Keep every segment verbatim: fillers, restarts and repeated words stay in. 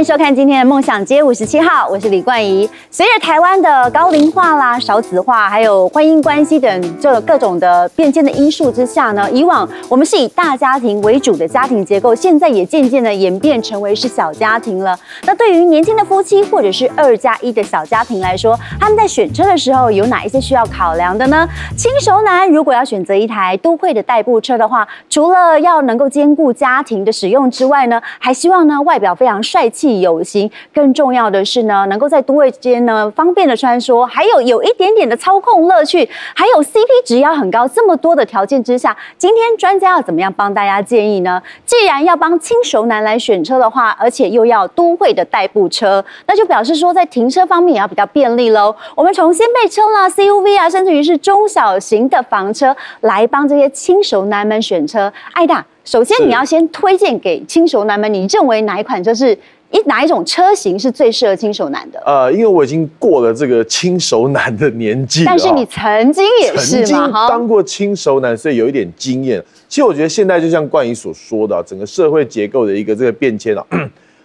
迎收看今天的梦想街五十七号，我是李冠仪。随着台湾的高龄化啦、少子化，还有婚姻关系等这各种的变迁的因素之下呢，以往我们是以大家庭为主的家庭结构，现在也渐渐的演变成为是小家庭了。那对于年轻的夫妻或者是二加一的小家庭来说，他们在选车的时候有哪一些需要考量的呢？轻熟男如果要选择一台都会的代步车的话，除了要能够兼顾家庭的使用之外呢，还希望呢外表非常帅气有型，更重要的是呢，能够在都会间呢方便的穿梭，还有有一点点的操控乐趣，还有 C P 值要很高。这么多的条件之下，今天专家要怎么样帮大家建议呢？既然要帮轻熟男来选车的话，而且又要都会的代步车，那就表示说在停车方面也要比较便利喽。我们从掀背车啦、C U V 啊，甚至于是中小型的房车来帮这些轻熟男们选车。艾大，首先你要先推荐给轻熟男们，你认为哪一款车是？一哪一种车型是最适合轻熟男的？呃，因为我已经过了这个轻熟男的年纪了，但是你曾经也是嘛，哈，当过轻熟男，所以有一点经验。其实我觉得现在就像冠仪所说的、啊，整个社会结构的一个这个变迁啊，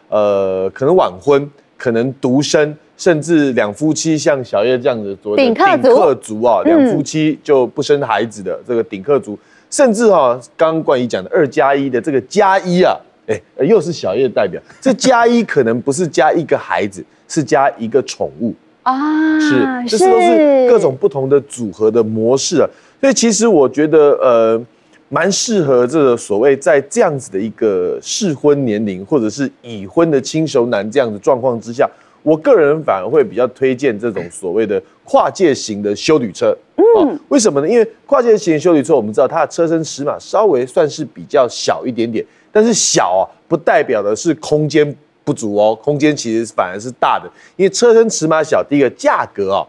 呃，可能晚婚，可能独生，甚至两夫妻，像小叶这样子做顶客族，顶客族啊，两、嗯、夫妻就不生孩子的这个顶客族，甚至哈、啊，刚刚冠仪讲的二加一的这个加一啊。哎、欸，又是小叶代表。这加一可能不是加一个孩子，是加一个宠物啊，是，这是都是各种不同的组合的模式啊。所以其实我觉得，呃，蛮适合这个所谓在这样子的一个适婚年龄或者是已婚的轻熟男这样的状况之下，我个人反而会比较推荐这种所谓的跨界型的休旅车。嗯、哦，为什么呢？因为跨界型休旅车，我们知道它的车身尺码稍微算是比较小一点点。但是小啊，不代表的是空间不足哦，空间其实反而是大的，因为车身尺码小，第一个价格啊，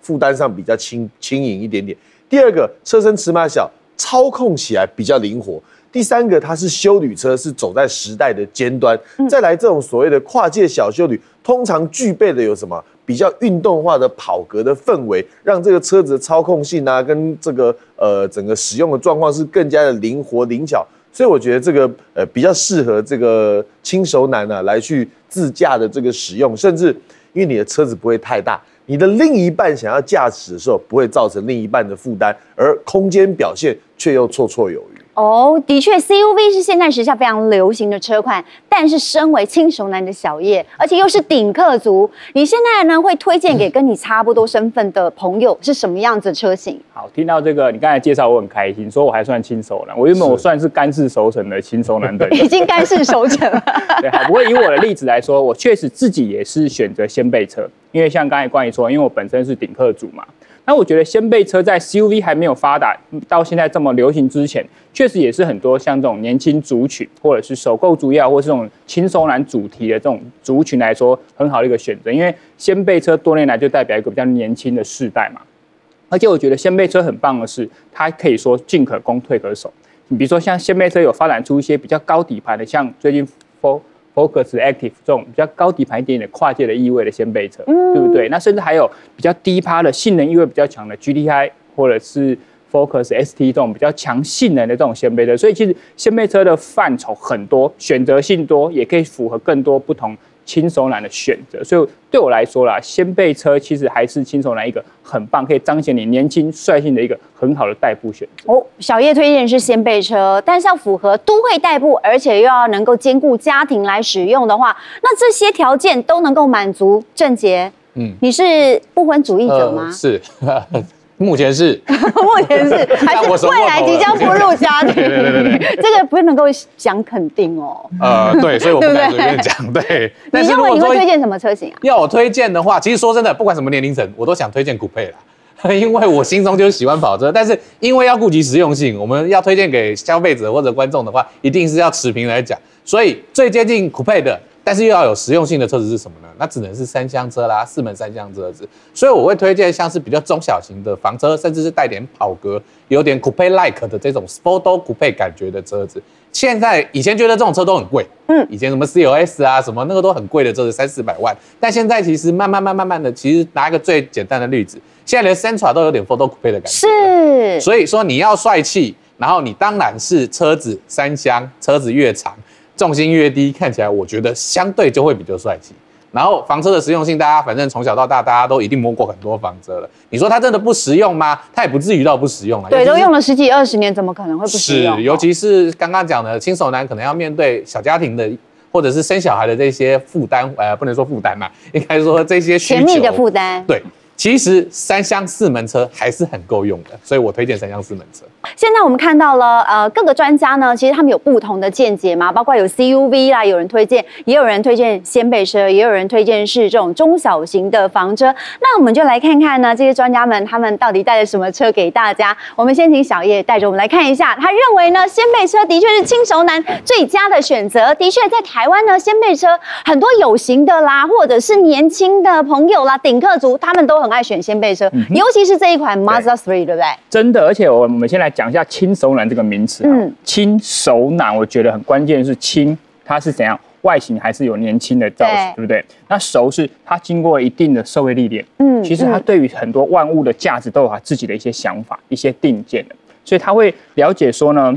负担上比较轻轻盈一点点；第二个车身尺码小，操控起来比较灵活；第三个它是休旅车，是走在时代的尖端。嗯、再来这种所谓的跨界小休旅，通常具备的有什么？比较运动化的跑格的氛围，让这个车子的操控性啊，跟这个呃整个使用的状况是更加的灵活灵巧。所以我觉得这个呃比较适合这个轻熟男啊来去自驾的这个使用，甚至因为你的车子不会太大，你的另一半想要驾驶的时候不会造成另一半的负担，而空间表现却又绰绰有余。哦，的确 ，C U V 是现在时下非常流行的车款，但是身为轻熟男的小叶，而且又是顶客族，你现在呢会推荐给跟你差不多身份的朋友是什么样子的车型？好，听到这个，你刚才介绍我很开心，说我还算轻熟男，我原本我算是干事熟成的轻熟男等，已经干事熟成了。对，好，不过以我的例子来说，我确实自己也是选择掀背车，因为像刚才冠仪说，因为我本身是顶客族嘛。那我觉得掀背车在 C U V 还没有发达到现在这么流行之前，确实也是很多像这种年轻族群，或者是首购族要，或是这种轻熟男主题的这种族群来说，很好的一个选择。因为掀背车多年来就代表一个比较年轻的世代嘛。而且我觉得掀背车很棒的是，它可以说进可攻退可守。你比如说像掀背车有发展出一些比较高底盘的，像最近 Ford Focus Active 这种比较高底盘一点点跨界的意味的掀背车，嗯、对不对？那甚至还有比较低趴的性能意味比较强的 G T I 或者是 Focus S T 这种比较强性能的这种掀背车，所以其实掀背车的范畴很多，选择性多，也可以符合更多不同轻熟男的选择。所以对我来说啦，掀背车其实还是轻熟男一个很棒，可以彰显你年轻率性的一个很好的代步选择。哦，小叶推荐是掀背车，但是要符合都会代步，而且又要能够兼顾家庭来使用的话，那这些条件都能够满足。郑杰，嗯，你是不婚主义者吗？呃、是。目前是，目前是，还是未来即将步入家庭？对对对对，这个不能够讲肯定哦。呃，对，所以我不敢随便讲。对，你认为你会推荐什么车型啊？要我推荐的话，其实说真的，不管什么年龄层，我都想推荐酷配啦，因为我心中就是喜欢跑车。但是因为要顾及实用性，我们要推荐给消费者或者观众的话，一定是要持平来讲。所以最接近酷配的，但是又要有实用性的车子是什么呢？那只能是三厢车啦，四门三厢车子。所以我会推荐像是比较中小型的房车，甚至是带点跑格、有点 coupe like 的这种 sport coupe 感觉的车子。现在以前觉得这种车都很贵，嗯，以前什么 C L S 啊，什么那个都很贵的车子，三四百万。但现在其实慢慢慢慢慢的，其实拿一个最简单的例子，现在连 Sentra 都有点 sport coupe 的感觉。是，所以说你要帅气，然后你当然是车子三厢，车子越长。重心越低，看起来我觉得相对就会比较帅气。然后房车的实用性，大家反正从小到大大家都一定摸过很多房车了。你说它真的不实用吗？它也不至于到不实用了。对，都用了十几二十年，怎么可能会不实用？是，尤其是刚刚讲的新手男，可能要面对小家庭的。 或者是生小孩的这些负担，呃，不能说负担嘛，应该说这些需求。甜蜜的负担。对，其实三厢四门车还是很够用的，所以我推荐三厢四门车。现在我们看到了，呃，各个专家呢，其实他们有不同的见解嘛，包括有 C U V 啦，有人推荐，也有人推荐掀背车，也有人推荐是这种中小型的房车。那我们就来看看呢，这些专家们他们到底带了什么车给大家。我们先请小叶带着我们来看一下，他认为呢，掀背车的确是轻熟男最佳的选择。的确，在台湾呢，掀背车很多有型的啦，或者是年轻的朋友啦，顶客族他们都很爱选掀背车，嗯、尤其是这一款 Mazda 三， 对不对？真的，而且我我们先来。 讲一下轻熟男这个名词、啊。嗯，轻熟男，我觉得很关键是轻，它是怎样外形还是有年轻的造型， 对， 对不对？那熟是它经过一定的社会历练，嗯，其实它对于很多万物的价值都有它自己的一些想法、一些定见的，所以他会了解说呢，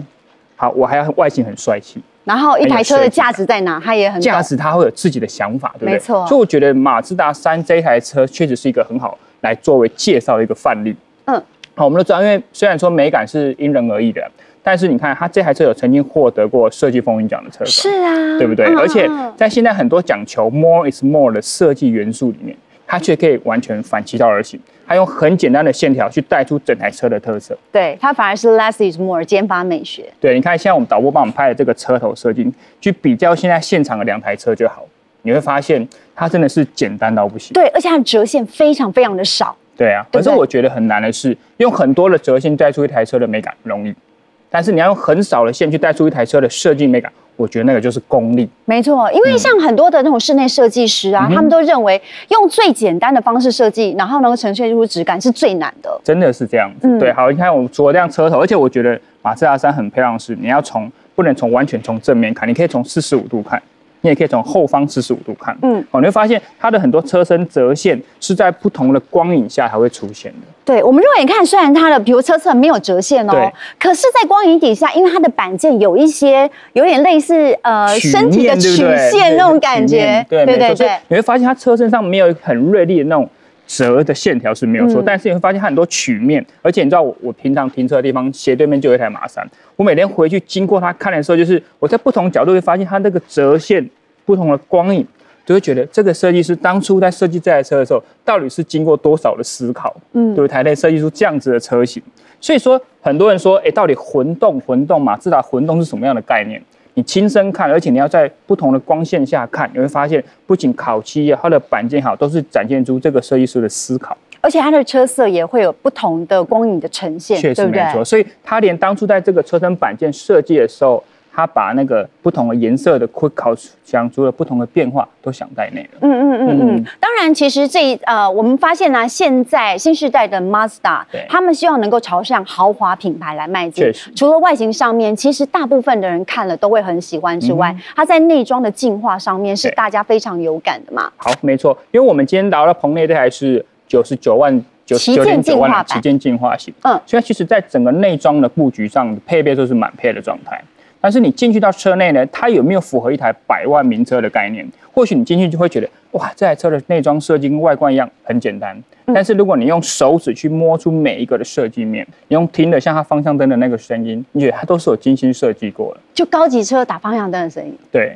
好，我还要外形很帅气，然后一台车的价值在哪，他也很价值，他会有自己的想法，对不对？没错。所以我觉得马自达三这一台车确实是一个很好来作为介绍的一个范例。嗯。 好，我们都知道，因为虽然说美感是因人而异的，但是你看它这台车有曾经获得过设计风云奖的车款，是啊，对不对？嗯、而且在现在很多讲求 more is more 的设计元素里面，它却可以完全反其道而行，它用很简单的线条去带出整台车的特色。对，它反而是 less is more 减法美学。对，你看现在我们导播帮我们拍的这个车头设计，去比较现在现场的两台车就好，你会发现它真的是简单到不行。对，而且它的折线非常非常的少。 对啊，可是我觉得很难的是，用很多的折线带出一台车的美感容易，但是你要用很少的线去带出一台车的设计美感，我觉得那个就是功力。没错，因为像很多的那种室内设计师啊，嗯、他们都认为用最简单的方式设计，然后能够呈现出质感是最难的。真的是这样子。嗯、对，好，你看我们除了这辆车头，而且我觉得马自达三很漂亮的是，你要从不能从完全从正面看，你可以从四十五度看。 你也可以从后方四十五度看，嗯，哦，你会发现它的很多车身折线是在不同的光影下才会出现的。对，我们肉眼看，虽然它的比如车侧没有折线哦，可是，在光影底下，因为它的板件有一些有点类似呃身体的曲线那种感觉，对对对对，你会发现它车身上没有很锐利的那种折的线条是没有错，嗯、但是你会发现它很多曲面，而且你知道我我平常停车的地方斜对面就有一台马三。 我每天回去经过它看的时候，就是我在不同角度会发现它那个折线、不同的光影，就会觉得这个设计师当初在设计这台车的时候，到底是经过多少的思考，嗯，对，才能设计出这样子的车型。所以说，很多人说，哎，到底混动、混动马自达混动是什么样的概念？你亲身看，而且你要在不同的光线下看，你会发现，不仅烤漆也好，它的板件也好，都是展现出这个设计师的思考。 而且它的车色也会有不同的光影的呈现，确实没错。对对所以它连当初在这个车身板件设计的时候，它把那个不同的颜色的 quick couch 想出了不同的变化，都想在内了。嗯嗯嗯嗯。嗯当然，其实这呃，我们发现呢、啊，现在新时代的 Mazda， 他们希望能够朝向豪华品牌来迈进。除了外形上面，其实大部分的人看了都会很喜欢之外，嗯、它在内装的进化上面是大家非常有感的嘛。好，没错，因为我们今天聊到棚内这台是。 九十九万九十九点九万的旗舰进化型，嗯，所以其实在整个内装的布局上，配备都是满配的状态。但是你进去到车内呢，它有没有符合一台百万名车的概念？或许你进去就会觉得，哇，这台车的内装设计跟外观一样很简单。但是如果你用手指去摸出每一个的设计面，你用听的像它方向灯的那个声音，你觉得它都是有精心设计过的。就高级车打方向灯的声音，对，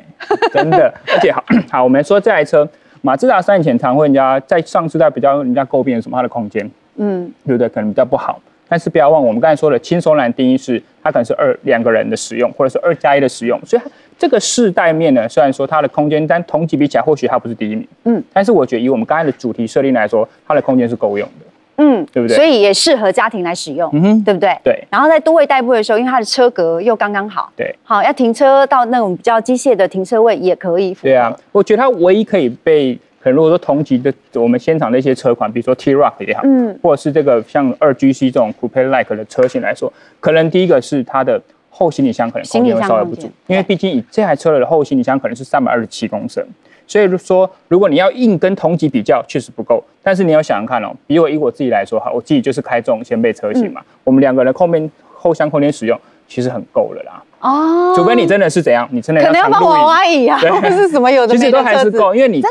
真的。而且好好，我们说这台车。 马自达三以前常会人家在上世代比较人家诟病什么它的空间，嗯，对不对？可能比较不好，但是不要忘我们刚才说的轻熟男定义是它可能是二两个人的使用，或者是二加一的使用，所以它这个世代面呢，虽然说它的空间，但同级比起来或许它不是第一名，嗯，但是我觉得以我们刚才的主题设定来说，它的空间是够用的。 嗯，对不对？所以也适合家庭来使用，嗯哼，对不对？对。然后在都会代步的时候，因为它的车格又刚刚好，对，好要停车到那种比较机械的停车位也可以。对啊，我觉得它唯一可以被，可能如果说同级的我们现场的一些车款，比如说 T-Roc 也好，嗯，或者是这个像二 G C 这种 Coupe-like 的车型来说，可能第一个是它的后行李箱可能空间会稍微不足，因为毕竟以这台车的后行李箱可能是三百二十七公升。 所以说，如果你要硬跟同级比较，确实不够。但是你要想想看哦，比我以我自己来说哈，我自己就是开这种掀背车型嘛，嗯、我们两个人后面后箱空间使用，其实很够了啦。哦，除非你真的是怎样，你真的可能要放娃娃椅啊，或是什么有的没的车子，其实都还是够，因为你真的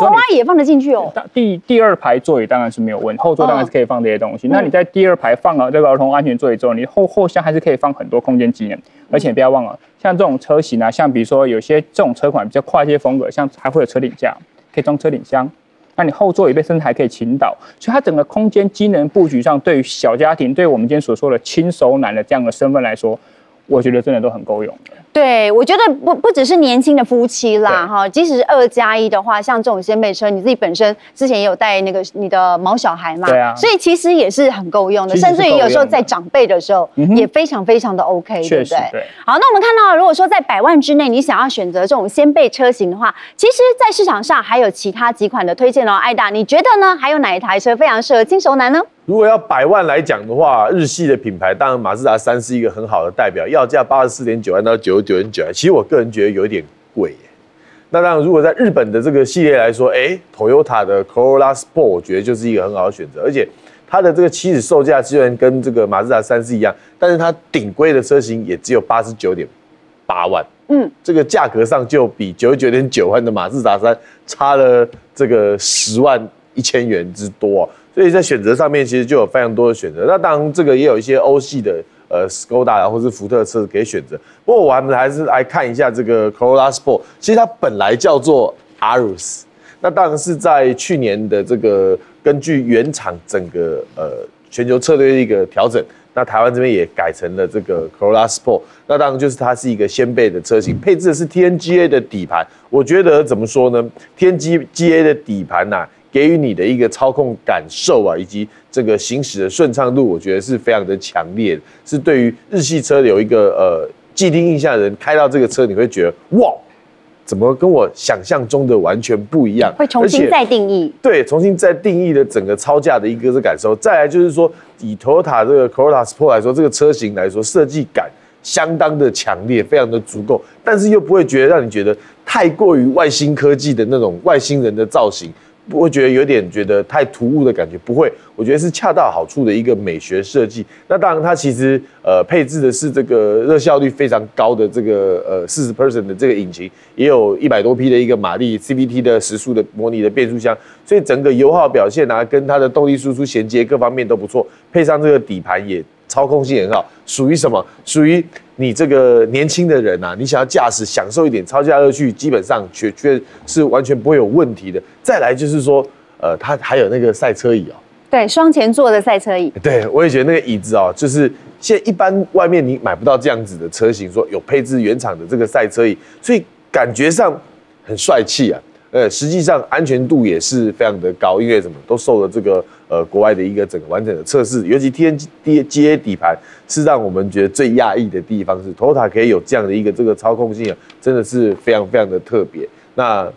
吗？娃娃椅也放得进去哦。第第二排座椅当然是没有问题，后座当然是可以放这些东西。那你在第二排放了这个儿童安全座椅之后，你后后箱还是可以放很多空间机能，而且不要忘了，像这种车型啊，像比如说有些这种车款比较跨界风格，像还会有车顶架，可以装车顶箱。 那你后座椅背甚至还可以倾倒，所以它整个空间机能布局上，对于小家庭，对我们今天所说的轻熟男的这样的身份来说，我觉得真的都很够用。对，我觉得不不只是年轻的夫妻啦，哈，即使是二加一的话，像这种掀背车，你自己本身之前也有带那个你的毛小孩嘛，对啊，所以其实也是很够用的，甚至于有时候在长辈的时候、嗯、也非常非常的 OK， 对不对？对。好，那我们看到，如果说在百万之内你想要选择这种掀背车型的话，其实，在市场上还有其他几款的推荐哦。艾达，你觉得呢？还有哪一台车非常适合轻熟男呢？ 如果要百万来讲的话，日系的品牌当然马自达三是一个很好的代表，要价八十四点九万到九十九点九万，其实我个人觉得有一点贵耶。那当然，如果在日本的这个系列来说，哎、欸、，Toyota 的 Corolla Sport 我觉得就是一个很好的选择，而且它的这个起始售价虽然跟这个马自达三是一样，但是它顶规的车型也只有八十九点八万，嗯，这个价格上就比九十九点九万的马自达三差了这个十万一千元之多、啊。 所以在选择上面，其实就有非常多的选择。那当然，这个也有一些欧系的呃 Skoda 或是福特车子可以选择。不过，我们还是来看一下这个 Corolla Sport。其实它本来叫做 Arus， 那当然是在去年的这个根据原厂整个呃全球策略的一个调整，那台湾这边也改成了这个 Corolla Sport。那当然就是它是一个掀背的车型，配置的是 T N G A 的底盘。我觉得怎么说呢 ？T N G A 的底盘呐、啊。 给予你的一个操控感受啊，以及这个行驶的顺畅度，我觉得是非常的强烈的，是对于日系车有一个呃既定印象的人开到这个车，你会觉得哇，怎么跟我想象中的完全不一样？会重新再定义。对，重新再定义的整个超价的一个感受。再来就是说，以 Toyota 这个 Corolla Sport 来说，这个车型来说，设计感相当的强烈，非常的足够，但是又不会觉得让你觉得太过于外星科技的那种外星人的造型。 不会觉得有点觉得太突兀的感觉，不会，我觉得是恰到好处的一个美学设计。那当然，它其实呃配置的是这个热效率非常高的这个呃四十 percent 的这个引擎，也有一百多匹的一个马力 ，C V T 的时速的模拟的变速箱，所以整个油耗表现啊，跟它的动力输出衔接各方面都不错，配上这个底盘也操控性很好，属于什么？属于你这个年轻的人啊，你想要驾驶享受一点超驾乐趣，基本上却却是完全不会有问题的。 再来就是说，呃，它还有那个赛车椅哦，对，双前座的赛车椅。对，我也觉得那个椅子哦，就是现在一般外面你买不到这样子的车型，说有配置原厂的这个赛车椅，所以感觉上很帅气啊。呃，实际上安全度也是非常的高，因为什么都受了这个呃国外的一个整个完整的测试，尤其 T N G A 底盘是让我们觉得最讶异的地方是 ，Toyota 可以有这样的一个这个操控性啊，真的是非常非常的特别。那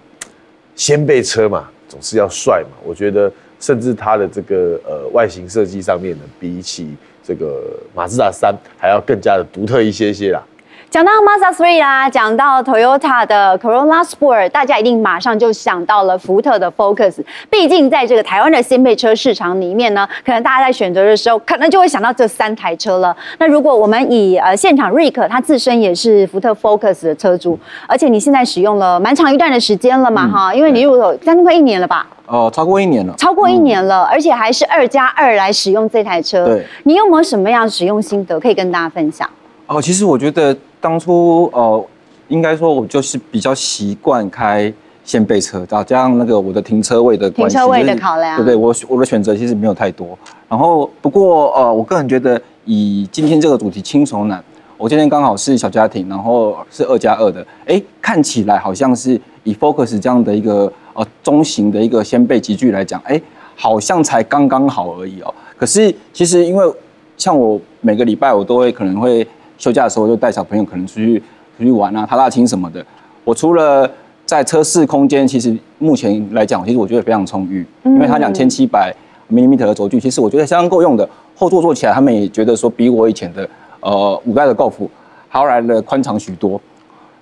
掀背车嘛，总是要帅嘛。我觉得，甚至它的这个呃外形设计上面呢，比起这个马自达三还要更加的独特一些些啦。讲到 Mazda 三 啦，讲到 Toyota 的 Corolla Sport， 大家一定马上就想到了福特的 Focus。毕竟在这个台湾的掀背车市场里面呢，可能大家在选择的时候，可能就会想到这三台车了。那如果我们以呃现场 Rick 他自身也是福特 Focus 的车主，而且你现在使用了蛮长一段的时间了嘛，哈、嗯，因为你入手将近快一年了吧？ 哦，超过一年了，超过一年了，嗯、而且还是二加二来使用这台车。对，你有没有什么样使用心得可以跟大家分享？哦，其实我觉得当初呃，应该说我就是比较习惯开掀背车，加上那个我的停车位的关系，停车位的考量，就是、对不对？我我的选择其实没有太多。然后不过呃，我个人觉得以今天这个主题轻熟男，我今天刚好是小家庭，然后是二加二的，哎，看起来好像是以 Focus 这样的一个。 呃，中型的一个掀背集聚来讲，哎，好像才刚刚好而已哦。可是其实因为像我每个礼拜我都会可能会休假的时候就带小朋友可能出去出去玩啊，踏踏青什么的。我除了在车室空间，其实目前来讲，其实我觉得非常充裕，因为它两千七百毫米 的轴距，其实我觉得相当够用的。后座坐起来，他们也觉得说比我以前的呃五代的 Golf 还要来的宽敞许多。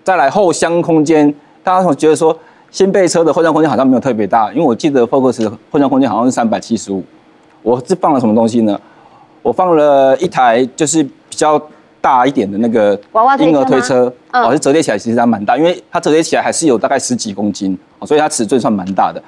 再来后箱空间，大家觉得说。 掀背车的后箱空间好像没有特别大，因为我记得 Focus 后箱空间好像是三百七十五。我是放了什么东西呢？我放了一台就是比较大一点的那个婴儿推车，嗯、哦，是折叠起来其实它蛮大，因为它折叠起来还是有大概十几公斤，哦、所以它尺寸算蛮大的。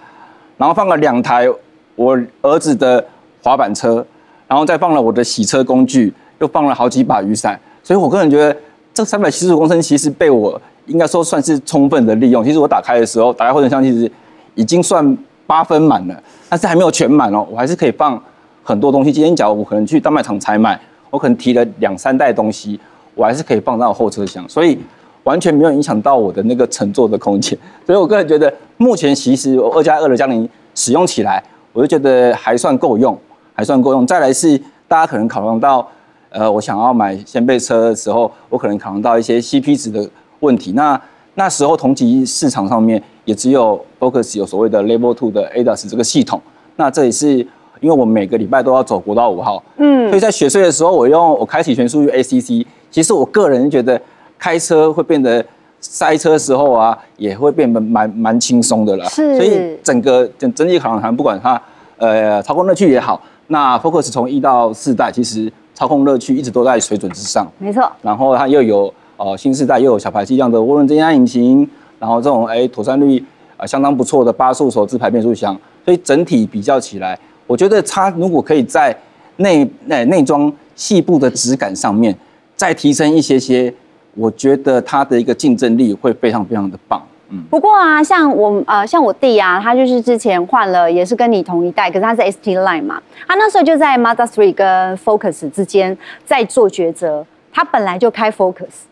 然后放了两台我儿子的滑板车，然后再放了我的洗车工具，又放了好几把雨伞，所以我个人觉得这三百七十五公升其实被我应该说算是充分的利用。其实我打开的时候，打开后备箱其实已经算八分满了，但是还没有全满哦，我还是可以放很多东西。今天假如我可能去大卖场采买。 我可能提了两三袋东西，我还是可以放到后车厢，所以完全没有影响到我的那个乘坐的空间。所以我个人觉得，目前其实我二加二的家庭使用起来，我就觉得还算够用，还算够用。再来是大家可能考量到，呃，我想要买掀背车的时候，我可能考量到一些 C P 值的问题。那那时候同级市场上面也只有 Focus 有所谓的 Level Two 的 A D A S 这个系统，那这也是。 因为我每个礼拜都要走国道五号，嗯，所以在雪隧的时候，我用我开启全速域 A C C。其实我个人觉得开车会变得塞车的时候啊，也会变得蛮蛮轻松的啦。是，所以整个整整体考量，不管它呃操控乐趣也好，那 Focus 从一到四代，其实操控乐趣一直都在水准之上。没错。然后它又有呃新世代又有小排气量的涡轮增压引擎，然后这种哎妥善率啊、呃、相当不错的八速手自排变速箱，所以整体比较起来。 我觉得它如果可以在内内内装细部的质感上面再提升一些些，我觉得它的一个竞争力会非常非常的棒。嗯，不过啊，像我呃像我弟啊，他就是之前换了，也是跟你同一代，可是他是 S T Line 嘛，他那时候就在 Mazda 三跟 Focus 之间在做抉择。他本来就开 Focus，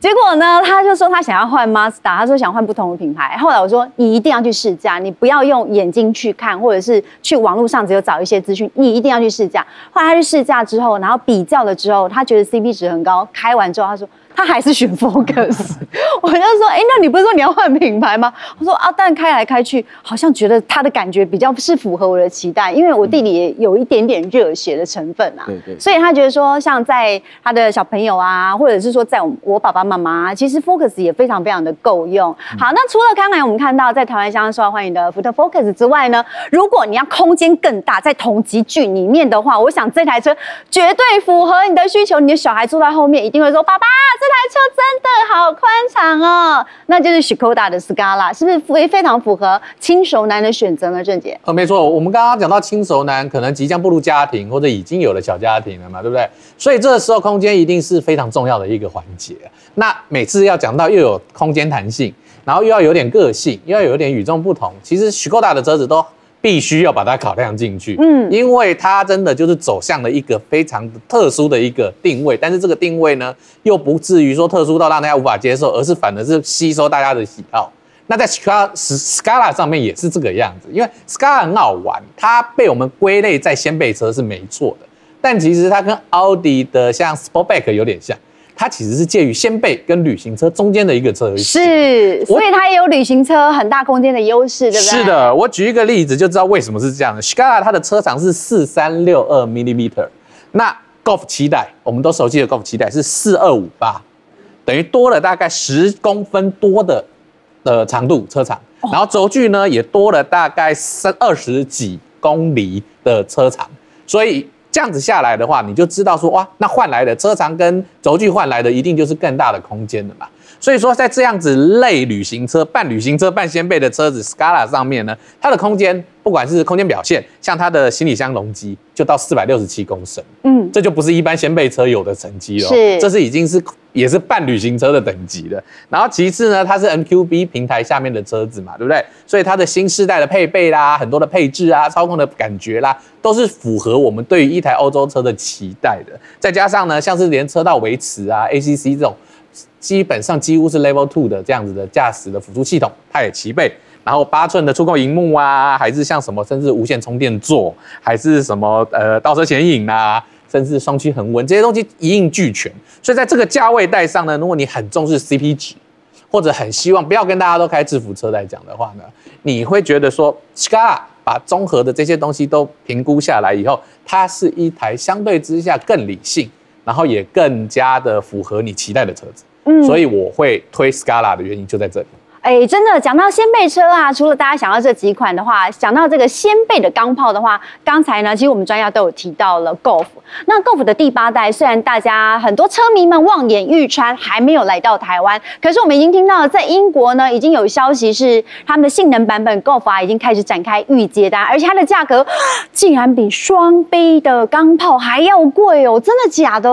结果呢，他就说他想要换 Mazda， 他说想换不同的品牌。后来我说你一定要去试驾，你不要用眼睛去看，或者是去网络上只有找一些资讯，你一定要去试驾。后来他去试驾之后，然后比较了之后，他觉得 C P 值很高。开完之后，他说他还是选 Focus。我就说，哎，那你不是说你要换品牌吗？我说啊，但开来开去，好像觉得他的感觉比较是符合我的期待，因为我弟弟也有一点点热血的成分啊。对对。所以他觉得说，像在他的小朋友啊，或者是说在我我爸爸妈妈。 妈，其实 Focus 也非常非常的够用。好，那除了刚才我们看到在台湾相当受欢迎的福特 Focus 之外呢，如果你要空间更大，在同级距里面的话，我想这台车绝对符合你的需求。你的小孩坐在后面一定会说：“爸爸，这台车真的好宽敞哦。”那就是 Skoda 的 Scala， 是不是非非常符合轻熟男的选择呢？郑姐，呃，没错，我们刚刚讲到轻熟男可能即将步入家庭或者已经有了小家庭了嘛，对不对？所以这个时候空间一定是非常重要的一个环节。那 那每次要讲到又有空间弹性，然后又要有点个性，又要有点与众不同。其实Skoda的车子都必须要把它考量进去，嗯，因为它真的就是走向了一个非常特殊的一个定位。但是这个定位呢，又不至于说特殊到让大家无法接受，而是反而是吸收大家的喜好。那在 Scala 上面也是这个样子，因为 Scala 很好玩，它被我们归类在掀背车是没错的，但其实它跟奥迪的像 Sportback 有点像。 它其实是介于掀背跟旅行车中间的一个车型，是，所以它也有旅行车很大空间的优势，对不对？是的，我举一个例子就知道为什么是这样的。Skoda 它的车长是四千三百六十二毫米， 那 Golf 七代我们都熟悉的 Golf 七代是四千二百五十八，等于多了大概十公分多的呃长度车长，哦、然后轴距呢也多了大概二十几公里的车长，所以。 这样子下来的话，你就知道说哇，那换来的车长跟轴距换来的一定就是更大的空间了嘛。所以说，在这样子类旅行车、半旅行车、半掀背的车子 Scala 上面呢，它的空间不管是空间表现，像它的行李箱容积就到四百六十七公升，嗯，这就不是一般掀背车有的成绩了，是，这是已经是也是半旅行车的等级了。然后其次呢，它是 M Q B 平台下面的车子嘛，对不对？所以它的新世代的配备啦，很多的配置啊，操控的感觉啦。 都是符合我们对于一台欧洲车的期待的，再加上呢，像是连车道维持啊、A C C 这种，基本上几乎是 Level 二 的这样子的驾驶的辅助系统，它也齐备。然后八寸的触控荧幕啊，还是像什么，甚至无线充电座，还是什么呃倒车显影啊，甚至双区恒温这些东西一应俱全。所以在这个价位带上呢，如果你很重视 C P 值，或者很希望不要跟大家都开制服车来讲的话呢，你会觉得说 Scala。 把综合的这些东西都评估下来以后，它是一台相对之下更理性，然后也更加的符合你期待的车子。嗯，所以我会推 Scala 的原因就在这里。哎，真的讲到掀背车啊，除了大家想到这几款的话，讲到这个掀背的钢炮的话，刚才呢，其实我们专家都有提到了 Golf。那 Golf 的第八代，虽然大家很多车迷们望眼欲穿，还没有来到台湾，可是我们已经听到了，在英国呢，已经有消息是他们的性能版本 Golf 啊，已经开始展开预接单，而且它的价格竟然比双杯的钢炮还要贵哦，真的假的？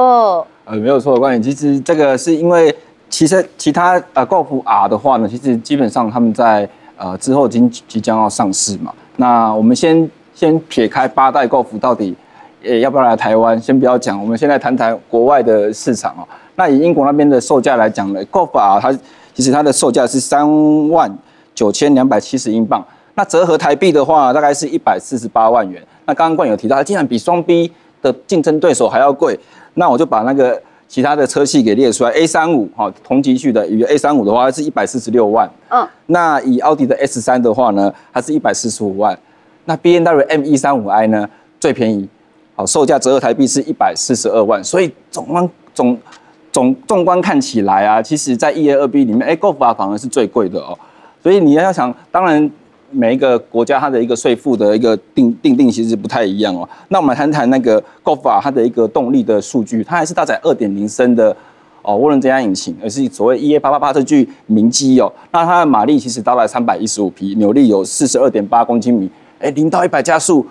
呃，没有错，关键其实这个是因为其实其他呃 Golf R 的话呢，其实基本上他们在呃之后已经即将要上市嘛。那我们先先撇开八代 Golf 到底呃要不要来台湾，先不要讲，我们先来谈谈国外的市场哦。那以英国那边的售价来讲呢 ，Golf R 它其实它的售价是三万九千两百七十英镑，那折合台币的话大概是一百四十八万元。那刚刚冠有提到，它竟然比双 B 的竞争对手还要贵。 那我就把那个其他的车系给列出来 ，A 三十五 哈，同级序的，以 A 三十五 的话是一百四十六万，嗯，那以奥迪的 S 三 的话呢，它是一百四十五万，那 B M W M 一三五 i 呢最便宜，好，售价折合台币是一百四十二万，所以总观总总纵观看起来啊，其实在 E A 二 B 里面，哎、欸、，Golf 啊反而是最贵的哦，所以你要想，当然每一个国家它的一个税负的一个定定定其实不太一样哦。那我们谈谈那个 Golf R 它的一个动力的数据，它还是搭载 二点零升的哦涡轮增压引擎，而是所谓 E A 八八八 这具名机哦。那它的马力其实搭载三百一十五匹，扭力有 四十二点八公斤米，哎，零到一百加速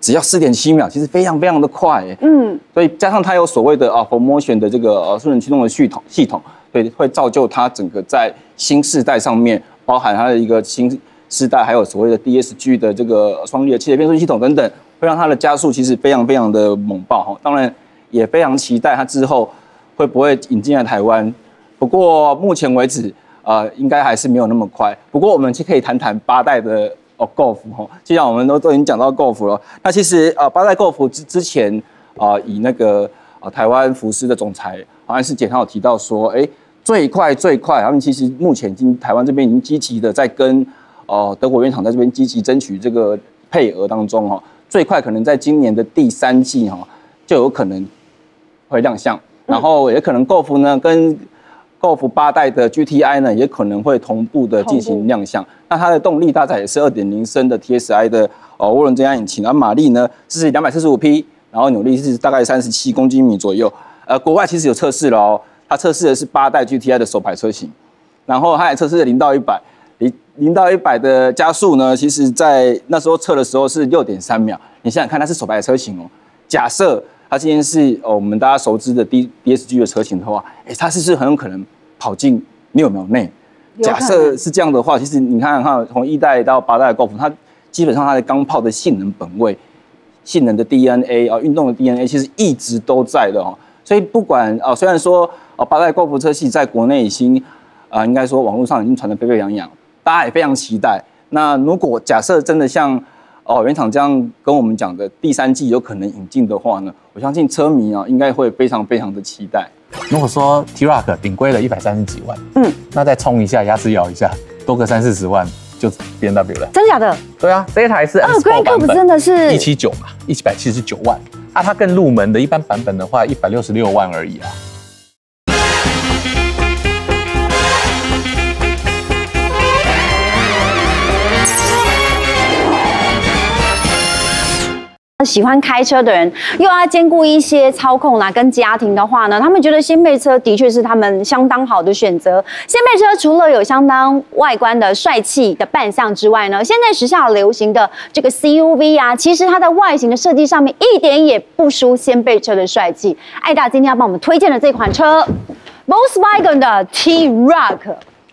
只要 四点七秒，其实非常非常的快。嗯，所以加上它有所谓的啊 Four Motion 的这个呃速能驱动的系统系统，对，会造就它整个在新世代上面，包含它的一个新。 世代还有所谓的 D S G 的这个双离合器的变速系统等等，会让它的加速其实非常非常的猛爆哈。当然也非常期待它之后会不会引进来台湾。不过目前为止，呃，应该还是没有那么快。不过我们可以谈谈八代的哦 Golf 哈。既然我们都都已经讲到 Golf 了，那其实呃八代 Golf 之之前啊、呃，以那个呃台湾福斯的总裁安世杰他有提到说，哎，最快最快，他们其实目前已经台湾这边已经积极的在跟 哦，德国原厂在这边积极争取这个配额当中哈、哦，最快可能在今年的第三季哈、哦，就有可能会亮相，然后也可能 Golf 呢跟 Golf 八代的 G T I 呢也可能会同步的进行亮相。那它的动力搭载也是 二点零升的 T S I 的哦涡轮增压引擎，而马力呢是两百四十五匹，然后扭力是大概三十七公斤米左右。呃，国外其实有测试了哦，它测试的是八代 G T I 的首排车型，然后它也测试了零到一百。 零到一百的加速呢，其实在那时候测的时候是 六点三秒。你想想看，它是首排的车型哦。假设它今天是哦我们大家熟知的 D S G 的车型的话，哎，它是不是很有可能跑进六秒内？假设是这样的话，其实你看看从一代到八代的 Golf， 它基本上它的钢炮的性能本位、性能的 D N A 啊、运动的 D N A 其实一直都在的哦。所以不管啊，虽然说哦八代 Golf 车系在国内已经啊，应该说网络上已经传得沸沸扬扬。 大家也非常期待。那如果假设真的像哦原厂这样跟我们讲的第三季有可能引进的话呢，我相信车迷啊应该会非常非常的期待。如果说 T-Roc 顶规了一百三十几万，嗯，那再冲一下，牙齿咬一下，多个三四十万就 B M W 了。真的假的？对啊，这一台是二规 Golf 真的是一百七十九嘛，一百七十九万啊，它更入门的一般版本的话，一百六十六万而已啊。 喜欢开车的人，又要兼顾一些操控啦、啊、跟家庭的话呢，他们觉得掀背车的确是他们相当好的选择。掀背车除了有相当外观的帅气的扮相之外呢，现在时下流行的这个 C U V 啊，其实它在外形的设计上面一点也不输掀背车的帅气。艾大今天要帮我们推荐的这款车 ，Volkswagen 的 T-Roc。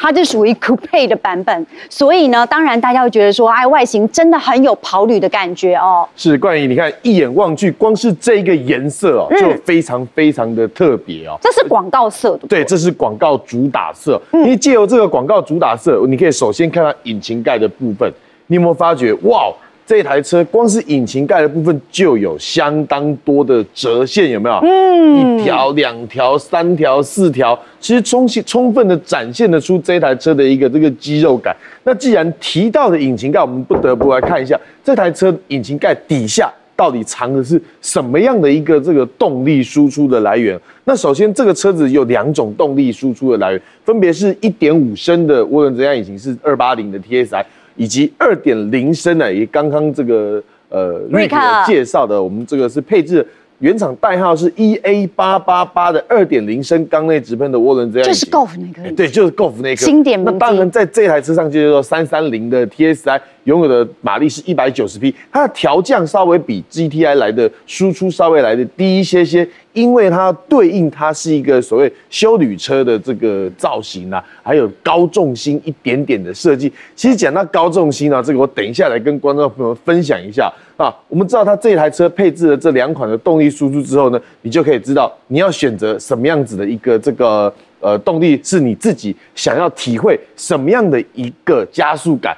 它就属于 Coupe 的版本，所以呢，当然大家会觉得说，哎，外形真的很有跑旅的感觉哦。是，冠仪，你看一眼望去，光是这个颜色哦，嗯、就非常非常的特别哦。这是广告色的。对，这是广告主打色。嗯、因为借由这个广告主打色，你可以首先看到引擎盖的部分，你有没有发觉？哇，这台车光是引擎盖的部分就有相当多的折线，有没有？嗯，一条、两条、三条、四条。 其实充充分的展现得出这台车的一个这个肌肉感。那既然提到的引擎盖，我们不得不来看一下这台车引擎盖底下到底藏的是什么样的一个这个动力输出的来源？那首先，这个车子有两种动力输出的来源，分别是 一点五 升的涡轮增压引擎是二八零的 T S I， 以及 二点零 升的、啊，也刚刚这个呃瑞克介绍的，我们这个是配置。 原厂代号是 E A 八八八的 二点零 升缸内直喷的涡轮增压引擎，就是 Golf 那个，对，就是 Golf 那个经典。那当然，在这台车上就叫做三三零的 T S I， 拥有的马力是一百九十匹，它的调降稍微比 G T I 来的输出稍微来的低一些些，因为它对应它是一个所谓休旅车的这个造型啊，还有高重心一点点的设计。其实讲到高重心啊，这个我等一下来跟观众朋友分享一下。 啊，我们知道它这台车配置了这两款的动力输出之后呢，你就可以知道你要选择什么样子的一个这个呃动力，是你自己想要体会什么样的一个加速感、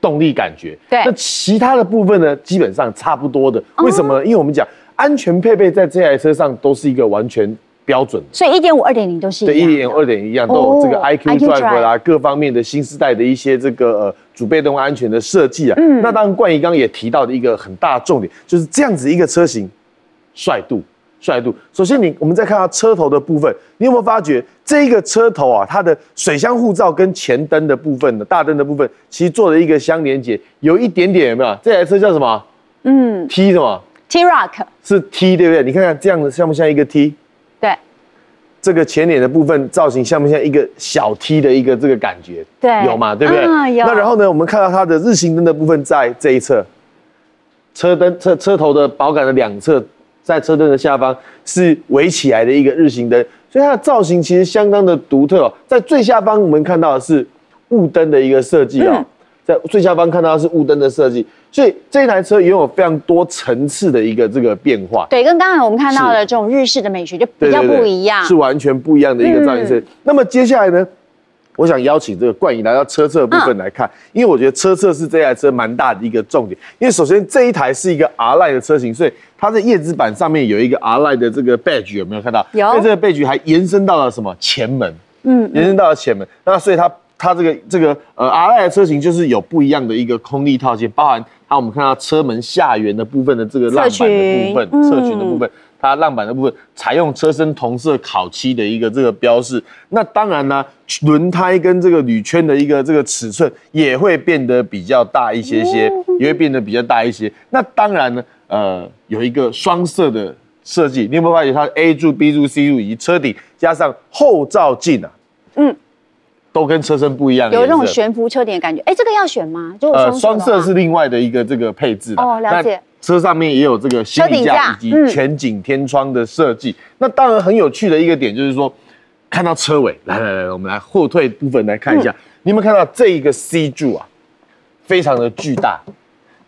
动力感觉。对，那其他的部分呢，基本上差不多的。为什么呢？因为我们讲安全配备在这台车上都是一个完全。 标准，所以 一点五、二点零 都是一样的，对， 一点五、二点零 一样，都有这个 iDrive 啦，各方面的新时代的一些这个呃主被动安全的设计啊。嗯、那当然，冠仪刚也提到的一个很大的重点，就是这样子一个车型，帅度，帅度。首先你，你我们再看到车头的部分，你有没有发觉这一个车头啊，它的水箱护罩跟前灯的部分的大灯的部分，其实做了一个相连接，有一点点有没有？这台车叫什么？嗯 ，T 什么 ？T-Roc 是 T 对不对？你看看这样的像不像一个 T？ 对，这个前脸的部分造型像不像一个小 T 的一个这个感觉？对，有嘛？对不对？嗯、有。那然后呢，我们看到它的日行灯的部分在这一侧，车灯车车头的保杆的两侧，在车灯的下方是围起来的一个日行灯，所以它的造型其实相当的独特、哦。在最下方我们看到的是雾灯的一个设计啊、哦，嗯、在最下方看到的是雾灯的设计。 所以这台车拥有非常多层次的一个这个变化，对，跟刚才我们看到的这种日式的美学就比较不一样，对对对，是完全不一样的一个造型设计。嗯、那么接下来呢，我想邀请这个冠仪来到车侧部分来看，嗯、因为我觉得车侧是这台车蛮大的一个重点。因为首先这一台是一个 R-Line 的车型，所以它的叶子板上面有一个 R-Line 的这个 badge， 有没有看到？有。这个 badge 还延伸到了什么前门？嗯，延伸到了前门。那所以它。 它这个这个呃 R-Line 的车型就是有不一样的一个空力套件，包含它我们看到车门下缘的部分的这个浪板的部分，侧裙的部分，它浪板的部分采用车身同色烤漆的一个这个标示。那当然呢，轮胎跟这个铝圈的一个这个尺寸也会变得比较大一些些，也会变得比较大一些。那当然呢，呃，有一个双色的设计，你有没有发现它 A 柱、B 柱、C 柱以及车顶加上后照镜啊？嗯。 都跟车身不一样，有那种悬浮车顶的感觉。哎，这个要选吗？就呃，双色是另外的一个这个配置哦，了解。车上面也有这个行李架以及全景天窗的设计。嗯、那当然很有趣的一个点就是说，看到车尾，来来来，我们来后退部分来看一下，嗯、你有没有看到这一个 C 柱啊，非常的巨大，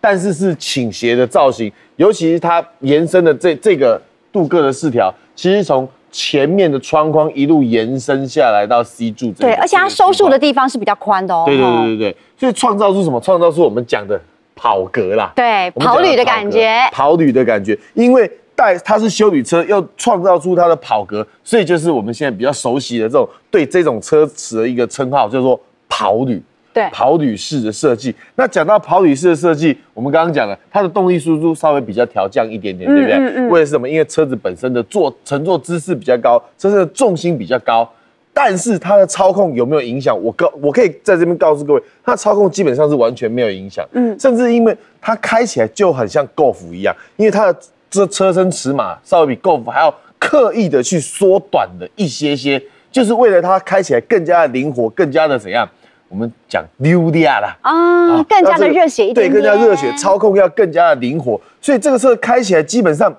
但是是倾斜的造型，尤其是它延伸的这这个镀铬的饰条，其实从 前面的窗框一路延伸下来到 C 柱，对，而且它收束的地方是比较宽的哦。对对对对对，所以创造出什么？创造出我们讲的跑格啦，对，跑旅的感觉，跑旅的感觉，因为带它是休旅车，要创造出它的跑格，所以就是我们现在比较熟悉的这种对这种车子的一个称号，叫做跑旅。 对，跑旅式的设计。那讲到跑旅式的设计，我们刚刚讲了，它的动力输出稍微比较调降一点点，对不对？嗯嗯嗯为什么？因为车子本身的坐乘坐姿势比较高，车身的重心比较高，但是它的操控有没有影响？我告我可以在这边告诉各位，它的操控基本上是完全没有影响。嗯，甚至因为它开起来就很像 Golf 一样，因为它的这车身尺码稍微比 Golf 还要刻意的去缩短了一些些，就是为了它开起来更加的灵活，更加的怎样？ 我们讲溜达啦，啊，更加的热血一点，对，更加热血，操控要更加的灵活，所以这个车开起来基本上，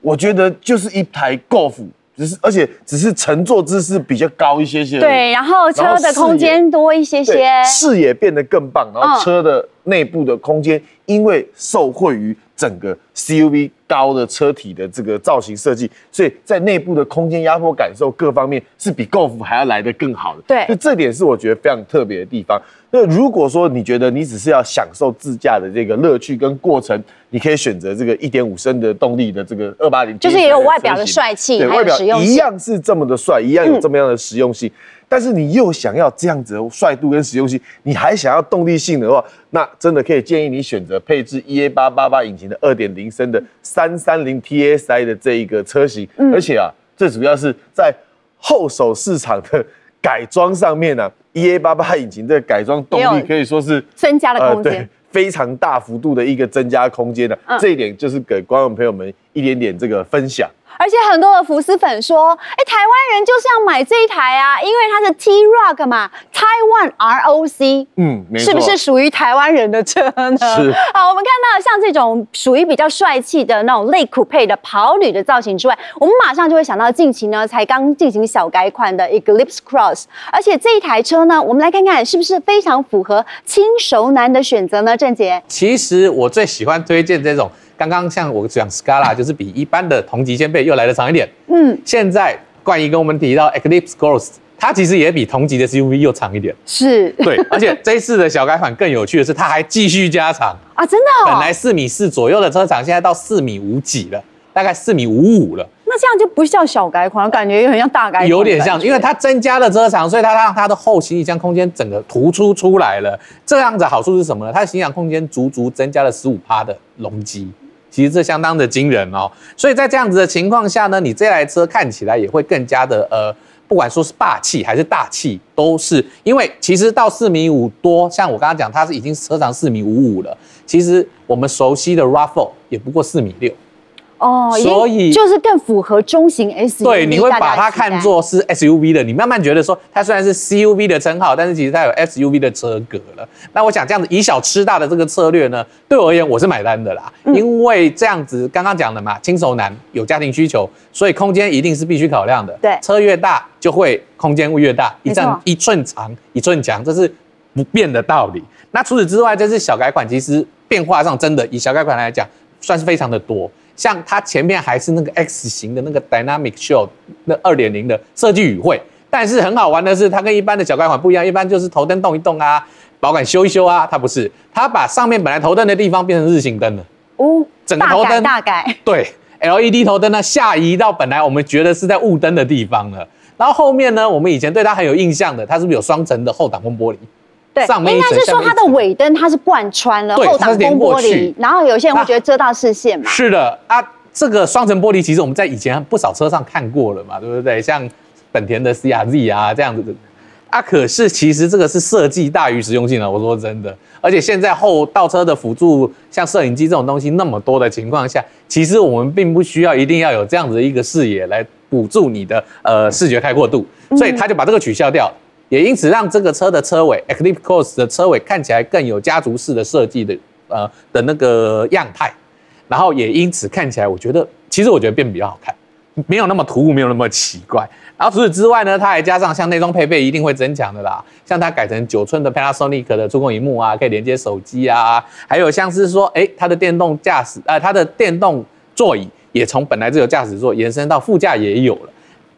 我觉得就是一台 Golf， 只是而且只是乘坐姿势比较高一些些，对，然后车的空间多一些些，视野变得更棒，然后车的内部的空间，因为受惠于整个 C U V 高的车体的这个造型设计，所以在内部的空间压迫感受各方面是比 Golf 还要来得更好的，对，就这点是我觉得非常特别的地方。 那如果说你觉得你只是要享受自驾的这个乐趣跟过程，你可以选择这个 一点五 升的动力的这个二八零，就是也有外表的帅气，对，外表一样是这么的帅，一样有这么样的实用性。嗯、但是你又想要这样子的帅度跟实用性，你还想要动力性的话，那真的可以建议你选择配置 E A 八八八引擎的 二点零 升的三三零 T S I 的这一个车型。嗯、而且啊，最主要是在后手市场的改装上面呢、啊、，E A 八八八引擎的改装动力可以说是增加了空间。呃 非常大幅度的一个增加空间的、啊，嗯、这一点就是给观众朋友们一点点这个分享。而且很多的福斯粉说，哎，台湾人就是要买这一台啊，因为它是 T-Roc 嘛，台湾 R O C， 嗯，没错，是不是属于台湾人的车呢？是。好，我们看到像这种属于比较帅气的那种类酷配的跑旅的造型之外，我们马上就会想到近期呢才刚进行小改款的 Eclipse Cross， 而且这一台车呢，我们来看看是不是非常符合轻熟男的选择呢？ 郑杰，其实我最喜欢推荐这种，刚刚像我讲 Scala， 就是比一般的同级先辈又来得长一点。嗯，现在冠仪跟我们提到 Eclipse Cross， 它其实也比同级的 S U V 又长一点。是，对，而且这一次的小改款更有趣的是，它还继续加长啊，真的、哦，本来四米四左右的车长，现在到四米五几了，大概四米五五了。那这样就不叫小改款，感觉有点像大改款，有点像，因为它增加了车长，所以它让它的后行李箱空间整个突出出来了。这样子好处是什么呢？它的行李箱空间足足增加了 百分之十五 的容积，其实这相当的惊人哦。所以在这样子的情况下呢，你这台车看起来也会更加的呃，不管说是霸气还是大气，都是因为其实到四米五多，像我刚刚讲，它是已经车长四米五五了。其实我们熟悉的 RAV4 也不过四米六。 哦，所以就是更符合中型 S U V。对，你会把它看作是 S U V 的，你慢慢觉得说它虽然是 C U V 的称号，但是其实它有 S U V 的车格了。那我想这样子以小吃大的这个策略呢，对我而言我是买单的啦，嗯、因为这样子刚刚讲的嘛，轻熟男有家庭需求，所以空间一定是必须考量的。对，车越大就会空间越大，一丈一寸长一寸强，这是不变的道理。那除此之外，这是小改款，其实变化上真的以小改款来讲，算是非常的多。 像它前面还是那个 X 型的那个 Dynamic Shield 那 二点零 的设计语汇，但是很好玩的是，它跟一般的小改款不一样，一般就是头灯动一动啊，保杆修一修啊，它不是，它把上面本来头灯的地方变成日行灯了。哦，整个头灯大改，大改对 L E D 头灯呢下移到本来我们觉得是在雾灯的地方了。然后后面呢，我们以前对它很有印象的，它是不是有双层的后挡风玻璃？ 上面应该是说它的尾灯它是贯穿了后挡风玻璃，然后有些人会觉得遮到视线嘛。是的啊，这个双层玻璃其实我们在以前不少车上看过了嘛，对不对？像本田的 C R Z 啊这样子的啊，可是其实这个是设计大于实用性的，我说真的。而且现在后倒车的辅助，像摄影机这种东西那么多的情况下，其实我们并不需要一定要有这样子的一个视野来补助你的呃视觉开阔度，所以他就把这个取消掉了。 也因此让这个车的车尾 Eclipse Cross 的车尾看起来更有家族式的设计的，呃的那个样态，然后也因此看起来，我觉得其实我觉得变比较好看，没有那么突兀，没有那么奇怪。然后除此之外呢，它还加上像内装配备一定会增强的啦，像它改成九寸的 Panasonic 的触控屏幕啊，可以连接手机啊，还有像是说，哎，它的电动驾驶，呃，它的电动座椅也从本来只有驾驶座延伸到副驾也有了。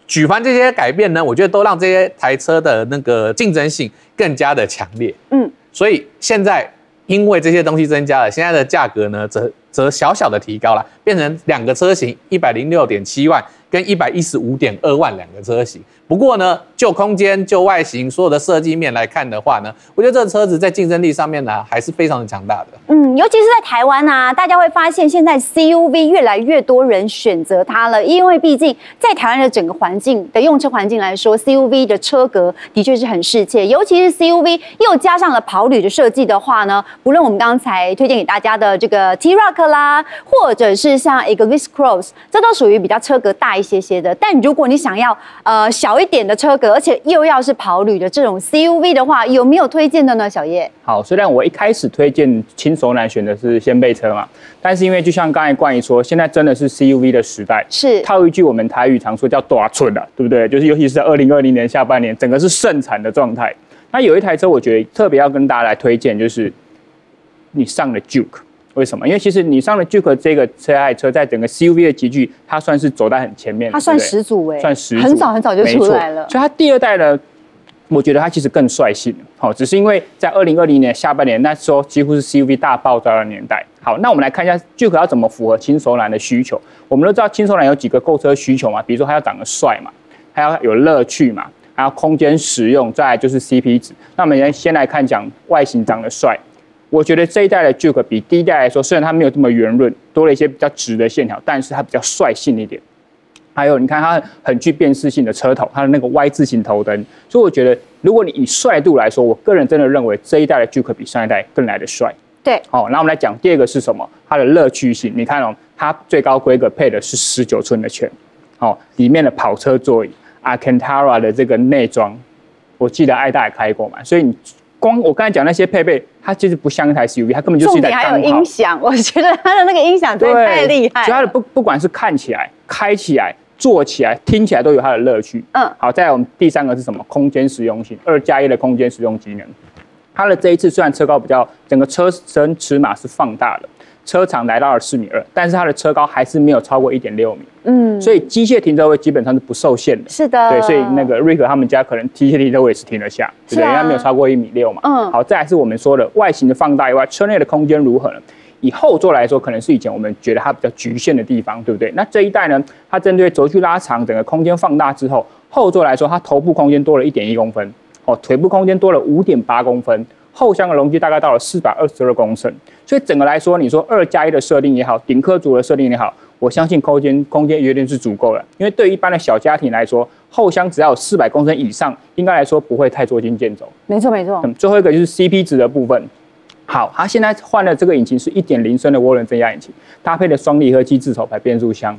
举凡这些改变呢，我觉得都让这些台车的那个竞争性更加的强烈。嗯，所以现在因为这些东西增加了，现在的价格呢，则则小小的提高了，变成两个车型 一百零六点七万跟 一百一十五点二万两个车型。不过呢，就空间、就外形、所有的设计面来看的话呢，我觉得这车子在竞争力上面呢，还是非常的强大的。嗯，尤其是在台湾啊，大家会发现现在 C U V 越来越多人选择它了，因为毕竟在台湾的整个环境的用车环境来说 ，C U V 的车格的确是很适切，尤其是 C U V 又加上了跑旅的设计的话呢，不论我们刚才推荐给大家的这个 T-Roc 啦，或者是像 Eclipse Cross， 这都属于比较车格大一些些的。但如果你想要呃小 一点的车格，而且又要是跑旅的这种 C U V 的话，有没有推荐的呢？小叶，好，虽然我一开始推荐轻熟男选的是掀背车嘛，但是因为就像刚才冠仪说，现在真的是 C U V 的时代，是套一句我们台语常说叫大寸啦，对不对？就是尤其是在二零二零年下半年，整个是盛产的状态。那有一台车，我觉得特别要跟大家来推荐，就是你上了 Juke。 为什么？因为其实你上了 Juke 这个车爱车，在整个 C U V 的集聚，它算是走在很前面，它算始祖哎，算始祖，很早很早就出来了。所以它第二代呢，我觉得它其实更率性。好，只是因为在二零二零年下半年那时候，几乎是 C U V 大爆炸的年代。好，那我们来看一下 Juke 要怎么符合轻熟男的需求。我们都知道轻熟男有几个购车需求嘛，比如说他要长得帅嘛，他要有乐趣嘛。 还还有空间实用，再来就是 C P 值。那我们先来看讲外形长得帅，我觉得这一代的 Juke 比第一代来说，虽然它没有这么圆润，多了一些比较直的线条，但是它比较率性一点。还有你看它很具辨识性的车头，它的那个 Y 字形头灯，所以我觉得如果你以帅度来说，我个人真的认为这一代的 Juke 比上一代更来得帅。 对，好、哦，那我们来讲第二个是什么？它的乐趣性，你看哦，它最高规格配的是十九寸的全，哦，里面的跑车座椅 ，Alcantara 的这个内装，我记得艾大也开过嘛，所以你光我刚才讲那些配备，它其实不像一台 S U V， 它根本就是一台钢炮。重点还有音响，我觉得它的那个音响真的太厉害了。所以它的不不管是看起来、开起来、坐起来、听起来都有它的乐趣。嗯，好，再来我们第三个是什么？空间实用性，二加一的空间实用机能。 它的这一次虽然车高比较，整个车身尺码是放大了，车长来到了四米二，但是它的车高还是没有超过一点六米。嗯，所以机械停车位基本上是不受限的。是的，对，所以那个瑞克他们家可能机械停车位也是停得下，对不对？因为它没有超过一米六嘛。嗯，好，再来是我们说的外形的放大以外，车内的空间如何呢？以后座来说，可能是以前我们觉得它比较局限的地方，对不对？那这一代呢，它针对轴距拉长，整个空间放大之后，后座来说，它头部空间多了一点一公分。 哦，腿部空间多了 五点八公分，后箱的容积大概到了四百二十二公升，所以整个来说，你说二加一的设定也好，顶客族的设定也好，我相信空间空间一定是足够了。因为对于一般的小家庭来说，后箱只要有四百公升以上，应该来说不会太捉襟见肘。没错没错、嗯。最后一个就是 C P 值的部分。好，它现在换了这个引擎是 一点零升的涡轮增压引擎，搭配了双离合器自手排变速箱。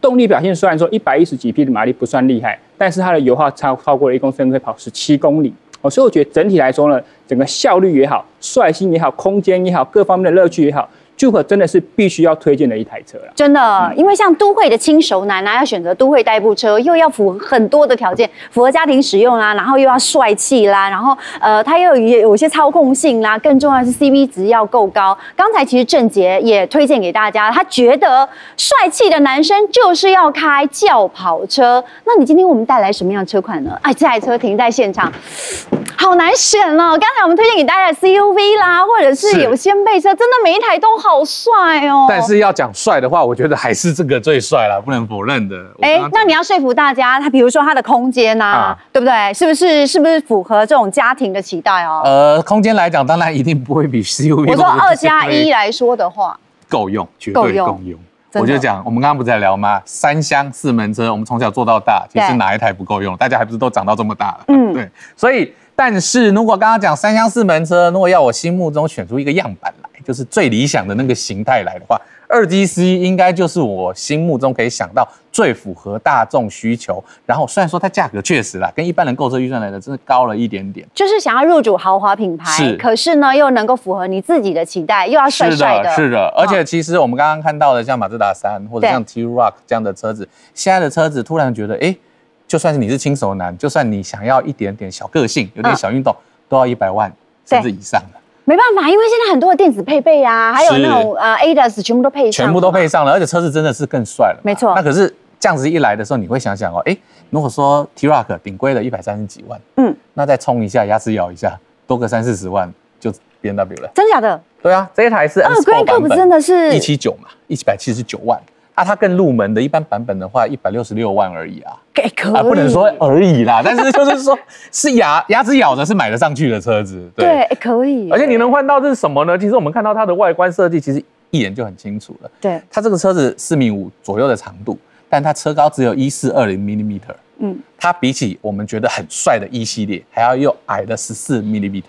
动力表现虽然说一百一十几匹的马力不算厉害，但是它的油耗超超过了一公升可以跑十七公里哦，所以我觉得整体来说呢，整个效率也好、率性也好、空间也好、各方面的乐趣也好 ，Juke 真的是必须要推荐的一台车了。真的，嗯、因为像都会的轻熟男啊，要选择都会代步车，又要符合很多的条件，符合家庭使用啦、啊，然后又要帅气啦，然后呃，它又有有些操控性啦，更重要的是 C V 值要够高。刚才其实郑杰也推荐给大家，他觉得帅气的男生就是要开轿跑车。那你今天我们带来什么样的车款呢？哎，这台车停在现场，好难选哦。刚才我们推荐给大家的 C U V 啦，或者是有掀背车，真的每一台都。 好帅哦！但是要讲帅的话，我觉得还是这个最帅啦，不能否认的。哎、欸，那你要说服大家，它比如说它的空间呐、啊，啊、对不对？是不是是不是符合这种家庭的期待哦？呃，空间来讲，当然一定不会比 C U V。我说二加一来说的话，够用，绝对够用。够用我就讲，我们刚刚不是在聊吗？三厢四门车，我们从小做到大，其实哪一台不够用？大家还不是都长到这么大了？嗯，对。所以，但是如果刚刚讲三厢四门车，如果要我心目中选出一个样板来。 就是最理想的那个形态来的话，二 D C 应该就是我心目中可以想到最符合大众需求。然后虽然说它价格确实啦，跟一般人购车预算来的真的高了一点点，就是想要入主豪华品牌，是，可是呢又能够符合你自己的期待，又要帅帅的，是的，是的。而且其实我们刚刚看到的像马自达三或者像 T-Roc 这样的车子，现在的车子突然觉得，哎，就算是你是轻熟男，就算你想要一点点小个性，有点小运动，嗯、都要一百万甚至以上的。 没办法，因为现在很多的电子配备啊，还有那种呃 A D A S 全部都配上，全部都配上了，而且车子真的是更帅了。没错。那可是这样子一来的时候，你会想想哦，哎，如果说 T-Roc 顶规的一百三十几万，嗯，那再冲一下，牙齿咬一下，多个三四十万就 B M W 了。真的假的？对啊，这一台是二 Grand Coupe 真的是一百七十九嘛， 一百七十九万。 啊，它更入门的一般版本的话， 一百六十六万而已啊，给可以、啊，不能说而已啦，但是就是说，是牙牙齿咬着是买得上去的车子，对，对欸、可以。而且你能换到这是什么呢？其实我们看到它的外观设计，其实一眼就很清楚了。对，它这个车子四米五左右的长度，但它车高只有一千四百二十毫米，嗯，它比起我们觉得很帅的E系列，还要又矮的十四毫米，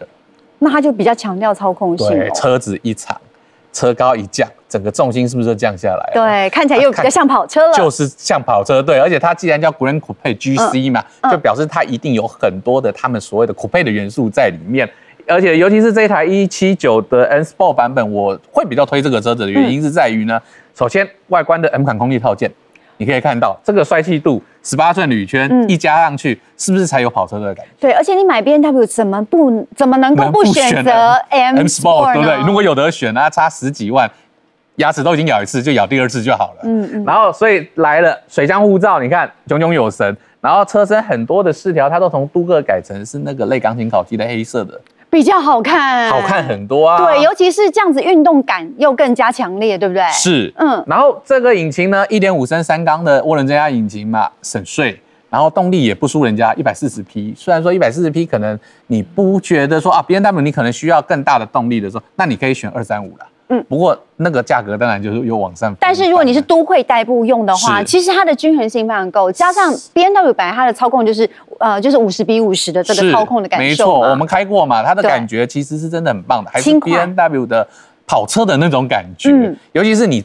那它就比较强调操控性、哦。对，车子一长。 车高一降，整个重心是不是就降下来？对，看起来又比较像跑车了。就是像跑车，对。而且它既然叫 Grand Coupe G C 嘛，嗯嗯、就表示它一定有很多的他们所谓的 Coupe 的元素在里面。而且尤其是这一台一百七十九的 N Sport 版本，我会比较推这个车子的原因是在于呢，嗯、首先外观的 M 款空气套件，你可以看到这个帅气度， 十八寸铝圈、嗯、一加上去，是不是才有跑车的感觉？对，而且你买 B M W 怎么不怎么能够不选择 M Sport， 对不对？如果有得选啊，差十几万，牙齿都已经咬一次，就咬第二次就好了。嗯嗯。然后所以来了水箱护罩，你看炯炯有神。然后车身很多的饰条，它都从镀铬改成是那个类钢琴烤漆的黑色的。 比较好看，好看很多啊！对，尤其是这样子，运动感又更加强烈，对不对？是，嗯。然后这个引擎呢， 一点五升三缸的涡轮增压引擎嘛，省税。然后动力也不输人家一百四十匹，虽然说一百四十匹可能你不觉得说啊 B M W 你可能需要更大的动力的时候，那你可以选二三五啦。 嗯，不过那个价格当然就是有往上。但是如果你是都会代步用的话，其实它的均衡性非常够，加上 B M W 本来它的操控就是呃就是五十比五十的这个操控的感受。没错，我们开过嘛，它的感觉其实是真的很棒的，还是 B M W 的跑车的那种感觉。嗯，尤其是你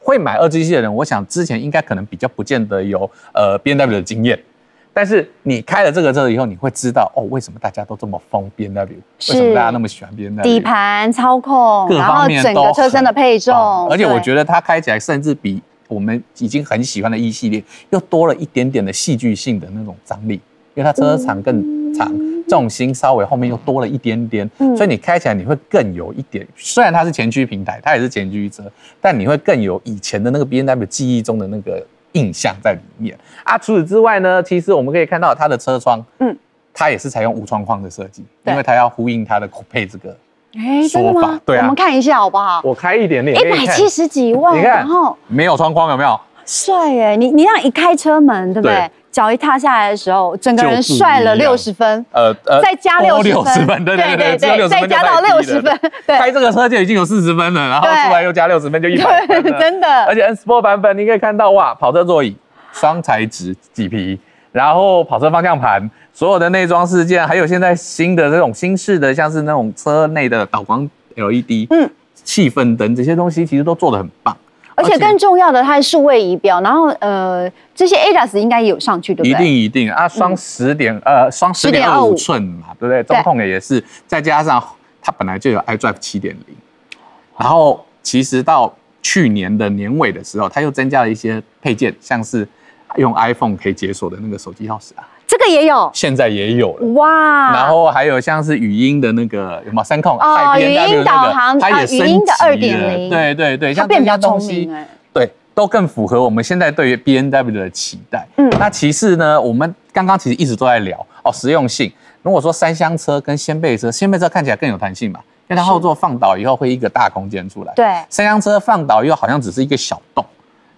会买二十七的人，我想之前应该可能比较不见得有呃 B M W 的经验。 但是你开了这个车以后，你会知道哦，为什么大家都这么疯 B M W， 为什么大家那么喜欢 B M W？ 底盘操控，然后整个车身的配重，而且我觉得它开起来甚至比我们已经很喜欢的 E 系列又多了一点点的戏剧性的那种张力，因为它车长更长，重心稍微后面又多了一点点，所以你开起来你会更有一点。虽然它是前驱平台，它也是前驱车，但你会更有以前的那个 B M W 记忆中的那个 印象在里面啊。除此之外呢，其实我们可以看到它的车窗，嗯，它也是采用无窗框的设计，因为它要呼应它的 Coupe 这个说法。欸、对啊，我们看一下好不好？我开一点点，一百七十几万，你看，然后没有窗框有没有？帅耶！你你让一开车门，对不对？对 脚一踏下来的时候，整个人帅了六十分，呃呃，再加六十分，对对对对，再加到六十分，开这个车就已经有四十分了，然后出来又加六十分就一百分，真的。而且 N Sport 版本你可以看到，哇，跑车座椅、双材质麂皮，然后跑车方向盘，所有的内装饰件，还有现在新的这种新式的，像是那种车内的导光 L E D， 嗯，气氛灯这些东西其实都做得很棒。 而且更重要的，它是数位仪表，然后呃，这些 A D A S 应该也有上去，对不对？一定一定啊，双十点、嗯、呃，双十点二五寸嘛，对不对？中控也是，再加上它本来就有 iDrive 七点零，然后其实到去年的年尾的时候，它又增加了一些配件，像是用 iPhone 可以解锁的那个手机钥匙啊。 这个也有，现在也有了哇！然后还有像是语音的那个有没有三控？哦，语音导航，它也升级了。二点零，对对对，像这些东西，对，都更符合我们现在对于 B M W 的期待。嗯，那其次呢，我们刚刚其实一直都在聊哦，实用性。如果说三厢车跟掀背车，掀背车看起来更有弹性嘛，因为它后座放倒以后会一个大空间出来。对，三厢车放倒以后好像只是一个小洞，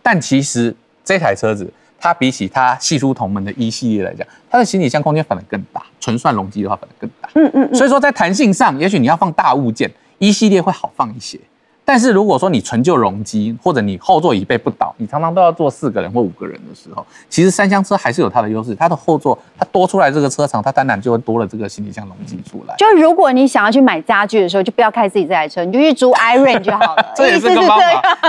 但其实这台车子， 它比起它系出同门的E系列来讲，它的行李箱空间反而更大。纯算容积的话，反而更大。嗯嗯。嗯嗯所以说，在弹性上，也许你要放大物件，E系列会好放一些。但是如果说你纯就容积，或者你后座椅背不倒，你常常都要坐四个人或五个人的时候，其实三厢车还是有它的优势。它的后座，它多出来这个车长，它当然就会多了这个行李箱容积出来。就如果你想要去买家具的时候，就不要开自己这台车，你就去租 iRange 就好了。这也是个方法。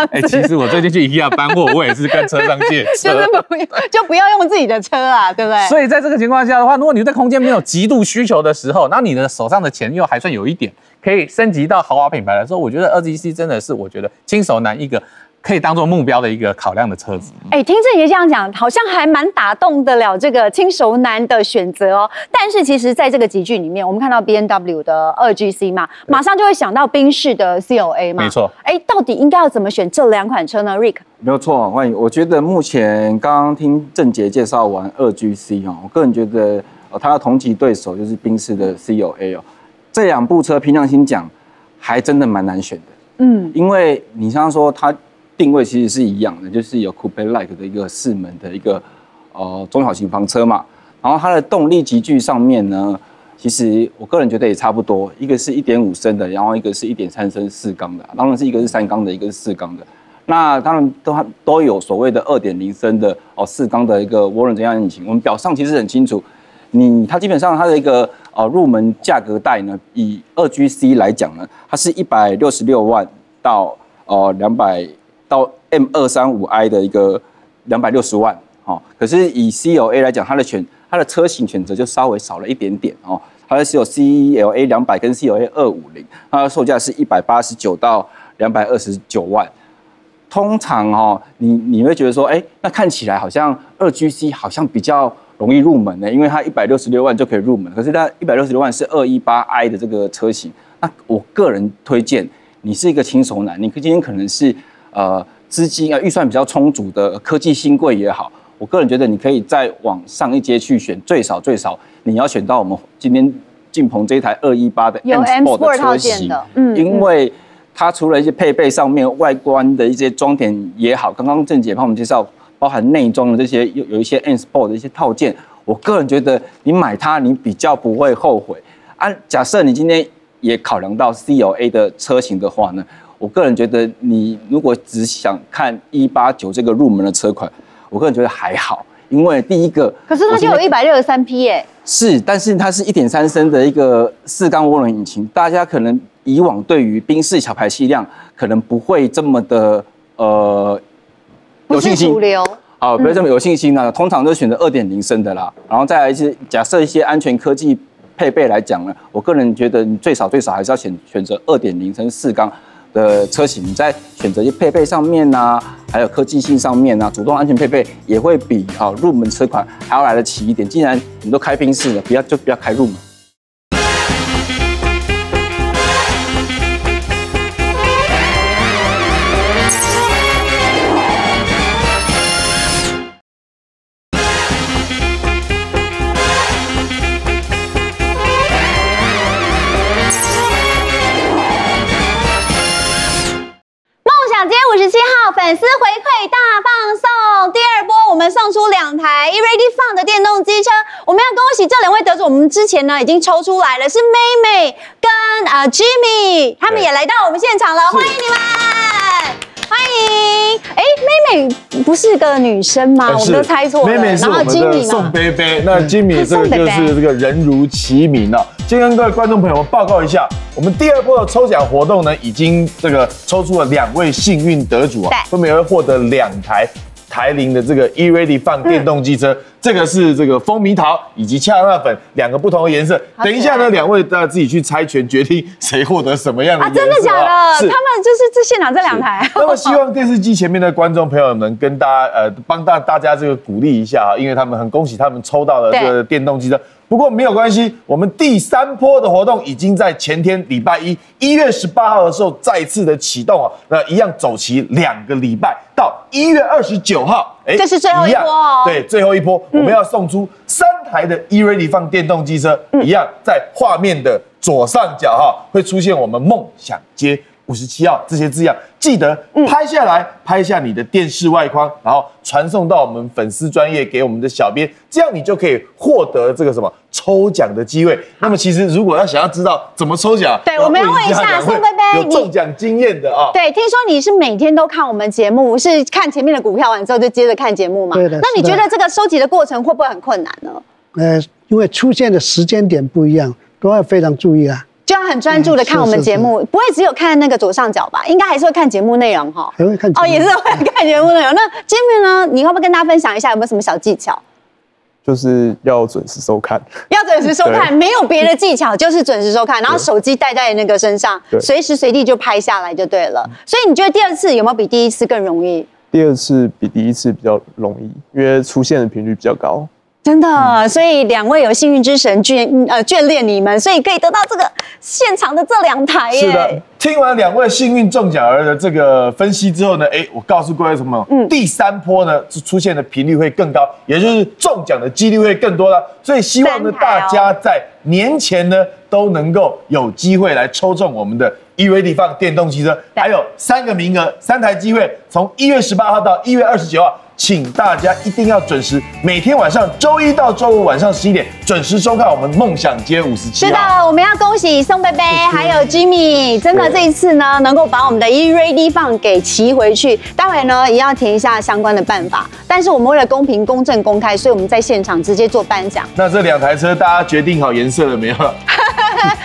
哎、欸，其实我最近去 IKEA 搬货，我也是跟车商借车，就是不就不要用自己的车啊，对不对？所以在这个情况下的话，如果你对空间没有极度需求的时候，那你的手上的钱又还算有一点，可以升级到豪华品牌来说，我觉得A C C真的 是我觉得轻手难一个可以当做目标的一个考量的车子。哎、欸，听郑爷这样讲，好像还蛮打动得了这个轻手难的选择哦。但是其实在这个集聚里面，我们看到 B M W 的 二 G C 嘛，马上就会想到宾士的 C L A 嘛。没错。哎、欸，到底应该要怎么选这两款车呢 ？Rick， 没有错，欢迎。我觉得目前刚刚听郑杰介绍完 二 G C 哦，我个人觉得呃，它的同级对手就是宾士的 C L A 哦。这两部车凭良心讲，还真的蛮难选的。 嗯，因为你刚刚说它定位其实是一样的，就是有 Coupe-like 的一个四门的一个呃中小型房车嘛。然后它的动力集聚上面呢，其实我个人觉得也差不多，一个是 一点五 升的，然后一个是 一点三 升四缸的，当然是一个是三缸的，一个是四缸的。那当然都都有所谓的 二点零 升的哦四缸的一个涡轮增压引擎。我们表上其实很清楚，你它基本上它的一个 哦，入门价格带呢，以 二 G C 来讲呢，它是一百六十六万到哦两百到 M 二三五 i 的一个两百六十万哦。可是以 C L A 来讲，它的选它的车型选择就稍微少了一点点哦。它是有 C L A 两百跟 C L A 二五零，它的售价是一百八十九到两百二十九万。通常哦，你你会觉得说，哎，那看起来好像 二 G C 好像比较 容易入门呢，因为它一百六十六万就可以入门。可是它一百六十六万是 二一八 i 的这个车型，那我个人推荐你是一个轻手男，你今天可能是呃资金啊预算比较充足的科技新贵也好，我个人觉得你可以再往上一阶去选，最少最少你要选到我们今天进棚这一台二一八的 M Sport 车型，嗯，因为它除了一些配备上面外观的一些装点也好，刚刚郑姐帮我们介绍包含内装的这些有有一些 N Sport 的一些套件，我个人觉得你买它你比较不会后悔啊。假设你今天也考量到 C L A 的车型的话呢，我个人觉得你如果只想看一八九这个入门的车款，我个人觉得还好。 因为第一个，可是它就有一百六十三匹耶。是，但是它是 一点三升的一个四缸涡轮引擎，大家可能以往对于宾士小排气量可能不会这么的呃有信心。不是主流。好，不要这么有信心啦、啊，嗯、通常都选择 二点零升的啦。然后再来是假设一些安全科技配备来讲呢，我个人觉得你最少最少还是要选选择 二点零升四缸。 的车型，你在选择一些配备上面啊，还有科技性上面啊，主动安全配备也会比啊入门车款还要来得齐一点。既然你都开宾士了，不要就不要开入门。粉丝回馈大放送，第二波我们送出两台 E-Ready Fun 的电动机车，我们要恭喜这两位得主。我们之前呢已经抽出来了，是妹妹跟啊、呃、Jimmy， 他们也来到我们现场了，欢迎你们，欢迎。哎、欸，妹妹不是个女生吗？我们都猜错了。妹妹是我们的宋贝贝，那 Jimmy 这个就是这个人如其名啊。先跟各位观众朋友们报告一下。 我们第二波的抽奖活动呢，已经这个抽出了两位幸运得主啊，分别会获得两台台铃的这个 E-Ready Fun 电动机车，嗯、这个是这个蜂蜜桃以及恰纳粉两个不同的颜色。等一下呢，两位大家自己去猜拳，决定谁获得什么样的颜色啊！真的假的？他们就是这现场这两台。那么希望电视机前面的观众朋友们跟大家呃帮大大家这个鼓励一下啊，因为他们很恭喜他们抽到了这个电动机车。 不过没有关系，我们第三波的活动已经在前天礼拜一，一月十八号的时候再次的启动啊，那一样走齐两个礼拜，到一月二十九号，哎，这是最后一波哦。对，最后一波，嗯、我们要送出三台的 E-Ready Fun电动机车，嗯、一样在画面的左上角哈、啊，会出现我们梦想街五十七号这些字样，记得拍下来，嗯、拍下你的电视外框，然后传送到我们粉丝专页给我们的小编，这样你就可以获得这个什么？ 抽奖的机会，那么其实如果要想要知道怎么抽奖，对，我们要问一下宋贝贝有中奖经验的啊。对，听说你是每天都看我们节目，是看前面的股票完之后就接着看节目嘛？对的。那你觉得这个收集的过程会不会很困难呢？呃，因为出现的时间点不一样，都要非常注意啊。就要很专注的看我们节目，嗯、是是是不会只有看那个左上角吧？应该还是会看节目内容哈。还会看哦，也是会看节目内容。那今天呢，你要不要跟大家分享一下有没有什么小技巧？ 就是要准时收看，要准时收看，没有别的技巧，就是准时收看。然后手机带在那个身上，随时随地就拍下来就对了。所以你觉得第二次有没有比第一次更容易？第二次比第一次比较容易，因为出现的频率比较高。真的，嗯、所以两位有幸运之神眷呃眷恋你们，所以可以得到这个现场的这两台耶。是的。 听完两位幸运中奖儿的这个分析之后呢，哎，我告诉各位什么？嗯，第三波呢出现的频率会更高，也就是中奖的几率会更多了。所以希望呢大家在年前呢都能够有机会来抽中我们的 E-Ready Fun电动汽车，还有三个名额，三台机会，从一月十八号到一月二十九号，请大家一定要准时，每天晚上周一到周五晚上十一点准时收看我们梦想街五十七。是的，我们要恭喜宋贝贝还有 Jimmy， 真的。 这一次呢，能够把我们的 E-Ready Fun给骑回去，待会呢也要填一下相关的办法。但是我们为了公平、公正、公开，所以我们在现场直接做颁奖。那这两台车大家决定好颜色了没有？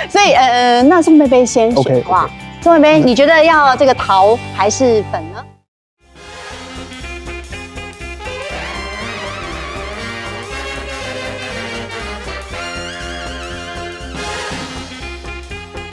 所以呃，那宋贝贝先选好不好？宋贝贝，你觉得要这个桃还是粉呢？